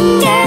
mnie.